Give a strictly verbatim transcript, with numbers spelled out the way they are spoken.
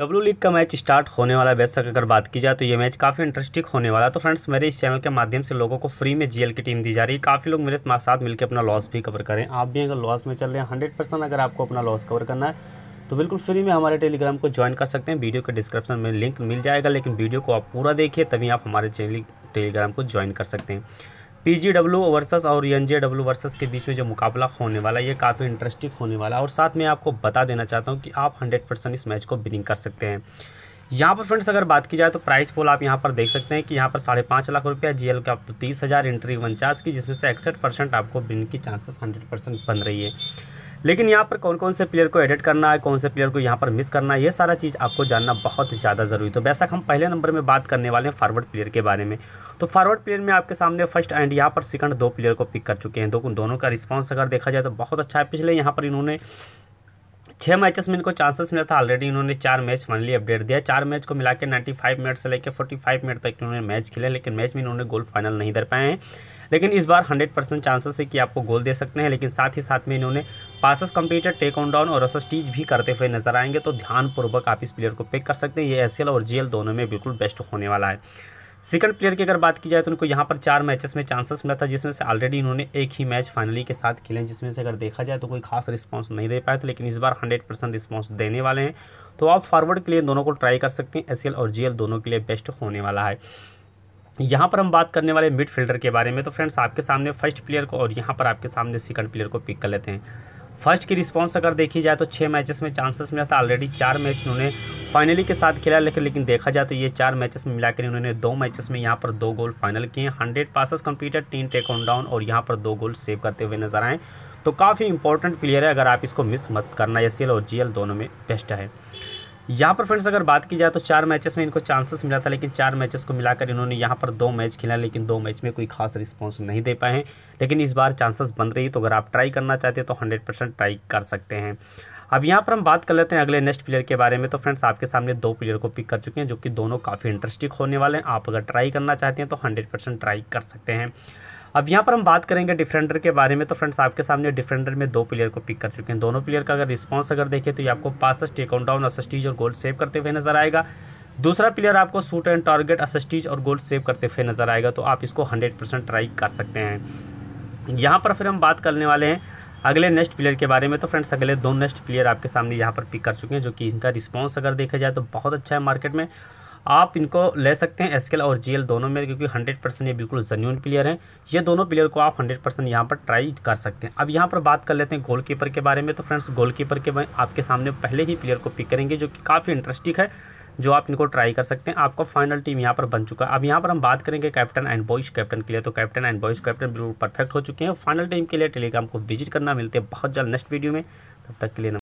W league का match start होने वाला है। वैसे अगर बात की जाए तो ये मैच काफ़ी इंटरेस्टिंग होने वाला है। तो फ्रेंड्स मेरे इस चैनल के माध्यम से लोगों को फ्री में जीएल की टीम दी जा रही है। काफ़ी लोग मेरे साथ मिलकर अपना लॉस भी कवर करें। आप भी अगर लॉस में चल रहे हैं हंड्रेड परसेंट अगर आपको अपना लॉस कवर करना है तो बिल्कुल फ्री में हमारे टेलीग्राम को ज्वाइन कर सकते हैं। वीडियो के डिस्क्रिप्शन में लिंक मिल जाएगा, लेकिन वीडियो को आप पूरा देखिए तभी आप हमारे टेलीग्राम को ज्वाइन कर सकते हैं। पी जी डब्ल्यू वर्सेस और एन जे डब्ल्यू वर्सेस के बीच में जो मुकाबला होने वाला है ये काफ़ी इंटरेस्टिंग होने वाला है। और साथ में आपको बता देना चाहता हूँ कि आप हंड्रेड परसेंट इस मैच को विनिंग कर सकते हैं। यहाँ पर फ्रेंड्स अगर बात की जाए तो प्राइस पोल आप यहाँ पर देख सकते हैं कि यहाँ पर साढ़े पाँच लाख रुपया, जी एल का आप तो तीस हज़ार, एंट्री उनचास की, जिसमें से इकसठ परसेंट आपको विन की चांसेस हंड्रेड परसेंट बन रही है। लेकिन यहाँ पर कौन कौन से प्लेयर को एडिट करना है, कौन से प्लेयर को यहाँ पर मिस करना है, ये सारा चीज़ आपको जानना बहुत ज़्यादा ज़रूरी। तो वैसा हम पहले नंबर में बात करने वाले हैं फॉरवर्ड प्लेयर के बारे में। तो फॉरवर्ड प्लेयर में आपके सामने फर्स्ट एंड यहाँ पर सेकंड दो प्लेयर को पिक कर चुके हैं। दो दोनों का रिस्पॉन्स अगर देखा जाए तो बहुत अच्छा है। पिछले यहाँ पर इन्होंने छः मैचेस में इनको चांसेस मिला था, ऑलरेडी इन्होंने चार मैच फाइनली अपडेट दिया। चार मैच को मिला के नाइन्टी फाइव मिनट से लेकर फोर्टी फाइव मिनट तक इन्होंने मैच खेले, लेकिन मैच में इन्होंने गोल फाइनल नहीं दे पाए हैं। लेकिन इस बार हंड्रेड परसेंट चांसेस है कि आपको गोल दे सकते हैं। लेकिन साथ ही साथ में इन्होंने passes completed, take on down और असिस्टीज भी करते हुए नजर आएंगे। तो ध्यानपूर्वक आप इस प्लेयर को पिक कर सकते हैं। ये एस एल और जी एल दोनों में बिल्कुल बेस्ट होने वाला है। सेकंड प्लेयर की अगर बात की जाए तो उनको यहाँ पर चार मैचेस में चांसेस मिला था, जिसमें से ऑलरेडी इन्होंने एक ही मैच फाइनली के साथ खेले, जिसमें से अगर देखा जाए तो कोई खास रिस्पांस नहीं दे पाया था। लेकिन इस बार हंड्रेड परसेंट रिस्पॉन्स देने वाले हैं। तो आप फॉरवर्ड के लिए दोनों को ट्राई कर सकते हैं। एस एल और जी एल दोनों के लिए बेस्ट होने वाला है। यहाँ पर हम बात करने वाले मिडफील्डर के बारे में। तो फ्रेंड्स आपके सामने फर्स्ट प्लेयर को और यहाँ पर आपके सामने सेकंड प्लेयर को पिक कर लेते हैं। फर्स्ट की रिस्पांस अगर देखी जाए तो छः मैचेस में चांसेस मिला था, ऑलरेडी चार मैच इन्होंने फाइनली के साथ खेला, लेकिन लेकिन देखा जाए तो ये चार मैचेस में मिलाकर इन्होंने दो मैचेस में यहाँ पर दो गोल फाइनल किए, हंड्रेड पासेस कंप्लीटेड, तीन टेक ऑन डाउन और यहाँ पर दो गोल सेव करते हुए नजर आए। तो काफ़ी इंपॉर्टेंट प्लेयर है, अगर आप इसको मिस मत करना। एस एल और जी एल दोनों में बेस्ट है। यहाँ पर फ्रेंड्स अगर बात की जाए तो चार मैचेस में इनको चांसेस मिला था, लेकिन चार मैचेस को मिलाकर इन्होंने यहाँ पर दो मैच खेला, लेकिन दो मैच में कोई खास रिस्पांस नहीं दे पाए हैं। लेकिन इस बार चांसेस बन रही है, तो अगर आप ट्राई करना चाहते हैं तो हंड्रेड परसेंट ट्राई कर सकते हैं। अब यहाँ पर हम बात कर लेते हैं अगले नेक्स्ट प्लेयर के बारे में। तो फ्रेंड्स आपके सामने दो प्लेयर को पिक कर चुके हैं, जो कि दोनों काफ़ी इंटरेस्टिंग होने वाले हैं। आप अगर ट्राई करना चाहते हैं तो हंड्रेड परसेंट ट्राई कर सकते हैं। अब यहाँ पर हम बात करेंगे डिफेंडर के बारे में। तो फ्रेंड्स आपके सामने डिफेंडर में दो प्लेयर को पिक कर चुके हैं। दोनों प्लेयर का अगर रिस्पांस अगर देखें तो ये आपको passes, take on down, assists और गोल सेव करते हुए नजर आएगा। दूसरा प्लेयर आपको शूट एंड टारगेट, असिस्टीज और गोल सेव करते हुए नजर आएगा। तो आप इसको हंड्रेड परसेंट ट्राई कर सकते हैं। यहाँ पर फिर हम बात करने वाले हैं अगले नेक्स्ट प्लेयर के बारे में। तो फ्रेंड्स अगले दो नेक्स्ट प्लेयर आपके सामने यहाँ पर पिक कर चुके हैं, जो कि इनका रिस्पॉन्स अगर देखा जाए तो बहुत अच्छा है। मार्केट में आप इनको ले सकते हैं एस एल और जी एल दोनों में, क्योंकि हंड्रेड परसेंट ये बिल्कुल जेन्युइन प्लेयर हैं। ये दोनों प्लेयर को आप हंड्रेड परसेंट यहाँ पर ट्राई कर सकते हैं। अब यहाँ पर बात कर लेते हैं गोलकीपर के बारे में। तो फ्रेंड्स गोलकीपर के आपके सामने पहले ही प्लेयर को पिक करेंगे, जो कि काफ़ी इंटरेस्टिंग है, जो आप इनको ट्राई कर सकते हैं। आपका फाइनल टीम यहाँ पर बन चुका है। अब यहाँ पर हम बात करेंगे कैप्टन एंड वॉइस कैप्टन के लिए। तो कैप्टन एंड वॉइस कैप्टन बिल्कुल परफेक्ट हो चुके हैं। फाइनल टीम के लिए टेलीग्राम को विजिट करना। मिलते हैं बहुत जल्द नेक्स्ट वीडियो में, तब तक के लिए।